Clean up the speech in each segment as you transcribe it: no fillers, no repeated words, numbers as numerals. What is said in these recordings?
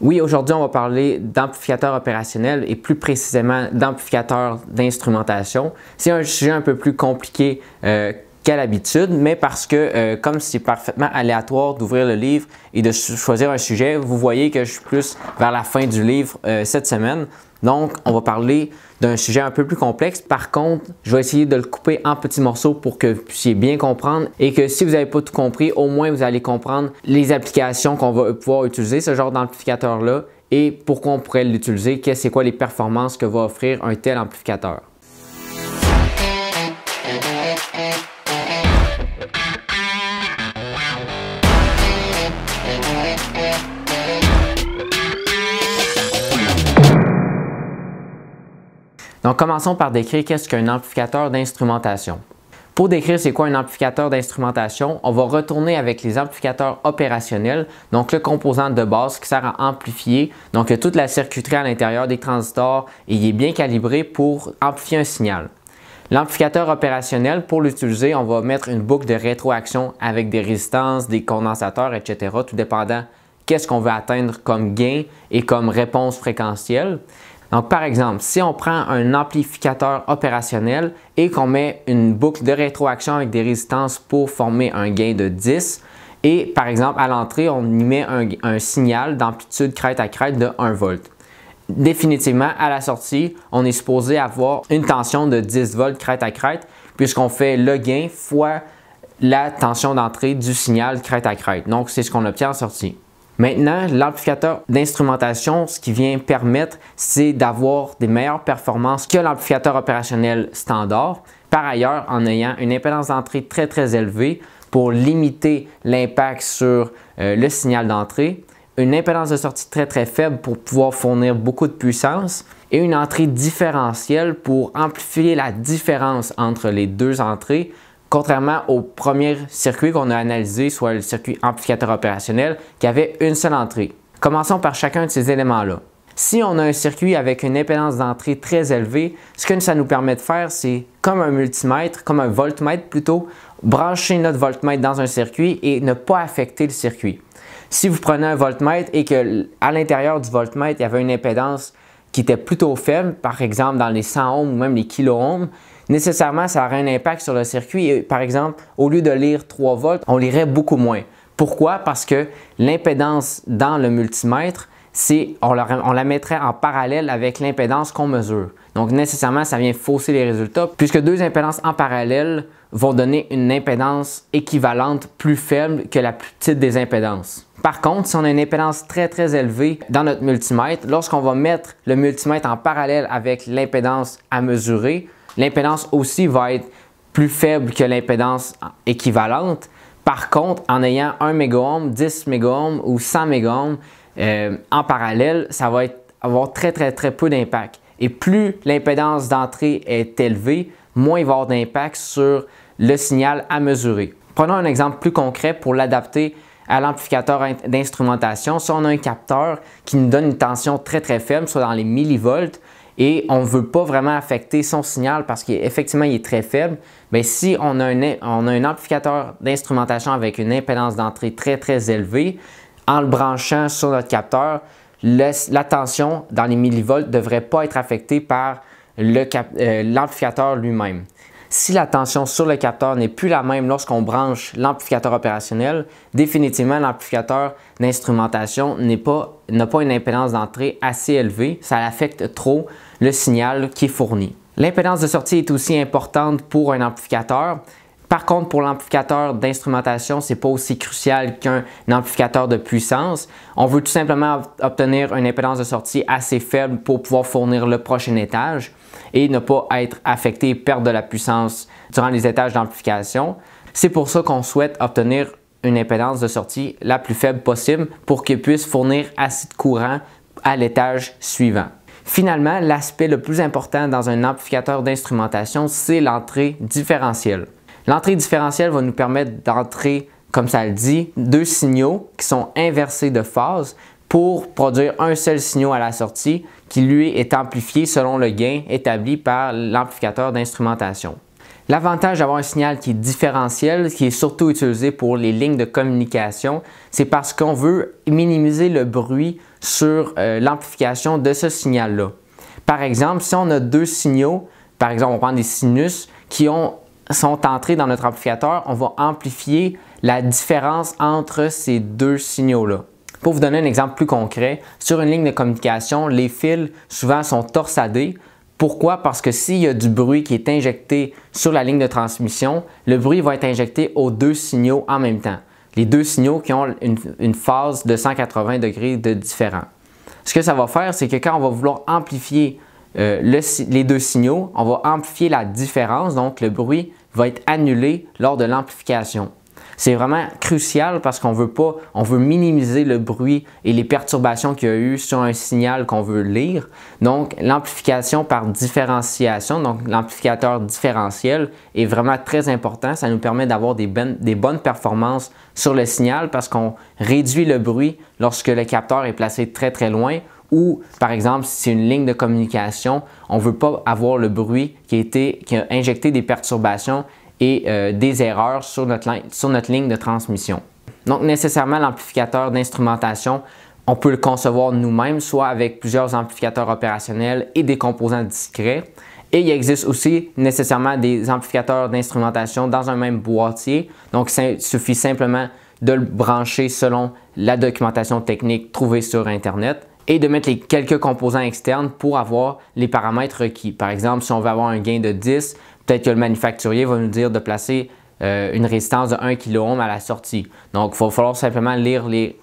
Oui, aujourd'hui, on va parler d'amplificateur opérationnel et plus précisément d'amplificateur d'instrumentation. C'est un sujet un peu plus compliqué qu'à l'habitude, mais parce que comme c'est parfaitement aléatoire d'ouvrir le livre et de choisir un sujet, vous voyez que je suis plus vers la fin du livre cette semaine. Donc, on va parler d'un sujet un peu plus complexe. Par contre, je vais essayer de le couper en petits morceaux pour que vous puissiez bien comprendre et que si vous n'avez pas tout compris, au moins vous allez comprendre les applications qu'on va pouvoir utiliser, ce genre d'amplificateur-là, et pourquoi on pourrait l'utiliser, c'est quoi les performances que va offrir un tel amplificateur. Donc, commençons par décrire qu'est-ce qu'un amplificateur d'instrumentation. Pour décrire c'est quoi un amplificateur d'instrumentation, on va retourner avec les amplificateurs opérationnels, donc le composant de base qui sert à amplifier. Donc, il y a toute la circuiterie à l'intérieur des transistors et il est bien calibré pour amplifier un signal. L'amplificateur opérationnel, pour l'utiliser, on va mettre une boucle de rétroaction avec des résistances, des condensateurs, etc., tout dépendant qu'est-ce qu'on veut atteindre comme gain et comme réponse fréquentielle. Donc, par exemple, si on prend un amplificateur opérationnel et qu'on met une boucle de rétroaction avec des résistances pour former un gain de 10, et par exemple, à l'entrée, on y met un signal d'amplitude crête à crête de 1 volt. Définitivement, à la sortie, on est supposé avoir une tension de 10 volts crête à crête, puisqu'on fait le gain fois la tension d'entrée du signal crête à crête. Donc, c'est ce qu'on obtient en sortie. Maintenant, l'amplificateur d'instrumentation, ce qui vient permettre, c'est d'avoir des meilleures performances que l'amplificateur opérationnel standard. Par ailleurs, en ayant une impédance d'entrée très très élevée pour limiter l'impact sur le signal d'entrée, une impédance de sortie très très faible pour pouvoir fournir beaucoup de puissance et une entrée différentielle pour amplifier la différence entre les deux entrées. Contrairement au premier circuit qu'on a analysé, soit le circuit amplificateur opérationnel, qui avait une seule entrée. Commençons par chacun de ces éléments-là. Si on a un circuit avec une impédance d'entrée très élevée, ce que ça nous permet de faire, c'est comme un multimètre, comme un voltmètre plutôt, brancher notre voltmètre dans un circuit et ne pas affecter le circuit. Si vous prenez un voltmètre et qu'à l'intérieur du voltmètre, il y avait une impédance qui était plutôt faible, par exemple dans les 100 ohms ou même les kilo-ohms, nécessairement, ça aurait un impact sur le circuit. Et, par exemple, au lieu de lire 3 volts, on lirait beaucoup moins. Pourquoi? Parce que l'impédance dans le multimètre, on la mettrait en parallèle avec l'impédance qu'on mesure. Donc, nécessairement, ça vient fausser les résultats puisque deux impédances en parallèle vont donner une impédance équivalente plus faible que la plus petite des impédances. Par contre, si on a une impédance très très élevée dans notre multimètre, lorsqu'on va mettre le multimètre en parallèle avec l'impédance à mesurer, l'impédance aussi va être plus faible que l'impédance équivalente. Par contre, en ayant 1 mégaohm, 10 mégaohms ou 100 mégaohms en parallèle, ça va avoir très très très peu d'impact. Et plus l'impédance d'entrée est élevée, moins il va avoir d'impact sur le signal à mesurer. Prenons un exemple plus concret pour l'adapter à l'amplificateur d'instrumentation. Si on a un capteur qui nous donne une tension très très faible, soit dans les millivolts, et on ne veut pas vraiment affecter son signal parce qu'effectivement, il est très faible, mais si on a un amplificateur d'instrumentation avec une impédance d'entrée très très élevée, en le branchant sur notre capteur, la tension dans les millivolts ne devrait pas être affectée par l'amplificateur lui-même. Si la tension sur le capteur n'est plus la même lorsqu'on branche l'amplificateur opérationnel, définitivement l'amplificateur d'instrumentation n'a pas une impédance d'entrée assez élevée, ça affecte trop le signal qui est fourni. L'impédance de sortie est aussi importante pour un amplificateur. Par contre, pour l'amplificateur d'instrumentation, ce n'est pas aussi crucial qu'un amplificateur de puissance. On veut tout simplement obtenir une impédance de sortie assez faible pour pouvoir fournir le prochain étage et ne pas être affecté et perdre de la puissance durant les étages d'amplification. C'est pour ça qu'on souhaite obtenir une impédance de sortie la plus faible possible pour qu'il puisse fournir assez de courant à l'étage suivant. Finalement, l'aspect le plus important dans un amplificateur d'instrumentation, c'est l'entrée différentielle. L'entrée différentielle va nous permettre d'entrer, comme ça le dit, deux signaux qui sont inversés de phase pour produire un seul signal à la sortie qui, lui, est amplifié selon le gain établi par l'amplificateur d'instrumentation. L'avantage d'avoir un signal qui est différentiel, qui est surtout utilisé pour les lignes de communication, c'est parce qu'on veut minimiser le bruit sur l'amplification de ce signal-là. Par exemple, si on a deux signaux, par exemple, on prend des sinus qui sont entrés dans notre amplificateur, on va amplifier la différence entre ces deux signaux-là. Pour vous donner un exemple plus concret, sur une ligne de communication, les fils souvent sont torsadés. Pourquoi? Parce que s'il y a du bruit qui est injecté sur la ligne de transmission, le bruit va être injecté aux deux signaux en même temps. Les deux signaux qui ont une phase de 180 degrés de différent. Ce que ça va faire, c'est que quand on va vouloir amplifier les deux signaux, on va amplifier la différence, donc le bruit va être annulé lors de l'amplification. C'est vraiment crucial parce qu'on veut pas, on veut minimiser le bruit et les perturbations qu'il y a eu sur un signal qu'on veut lire. Donc, l'amplification par différenciation, donc l'amplificateur différentiel est vraiment très important. Ça nous permet d'avoir des bonnes performances sur le signal parce qu'on réduit le bruit lorsque le capteur est placé très très loin ou, par exemple, si c'est une ligne de communication, on ne veut pas avoir le bruit qui a injecté des perturbations et des erreurs sur notre ligne de transmission. Donc nécessairement, l'amplificateur d'instrumentation, on peut le concevoir nous-mêmes, soit avec plusieurs amplificateurs opérationnels et des composants discrets. Et il existe aussi nécessairement des amplificateurs d'instrumentation dans un même boîtier. Donc il suffit simplement de le brancher selon la documentation technique trouvée sur Internet et de mettre les quelques composants externes pour avoir les paramètres requis. Par exemple, si on veut avoir un gain de 10, peut-être que le manufacturier va nous dire de placer une résistance de 1 kΩ à la sortie. Donc, il va falloir simplement lire les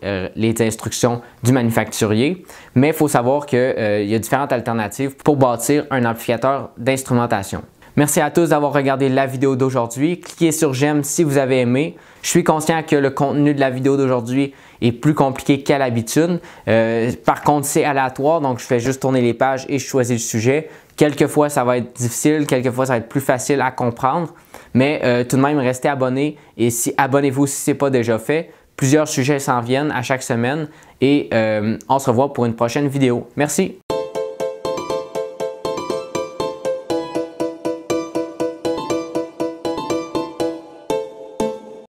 instructions du manufacturier. Mais il faut savoir qu'il y a différentes alternatives pour bâtir un amplificateur d'instrumentation. Merci à tous d'avoir regardé la vidéo d'aujourd'hui. Cliquez sur « J'aime » si vous avez aimé. Je suis conscient que le contenu de la vidéo d'aujourd'hui est plus compliqué qu'à l'habitude. Par contre, c'est aléatoire, donc je fais juste tourner les pages et je choisis le sujet. Quelquefois, ça va être difficile, quelquefois, ça va être plus facile à comprendre. Mais tout de même, restez abonnés et abonnez-vous si ce n'est pas déjà fait. Plusieurs sujets s'en viennent à chaque semaine et on se revoit pour une prochaine vidéo. Merci!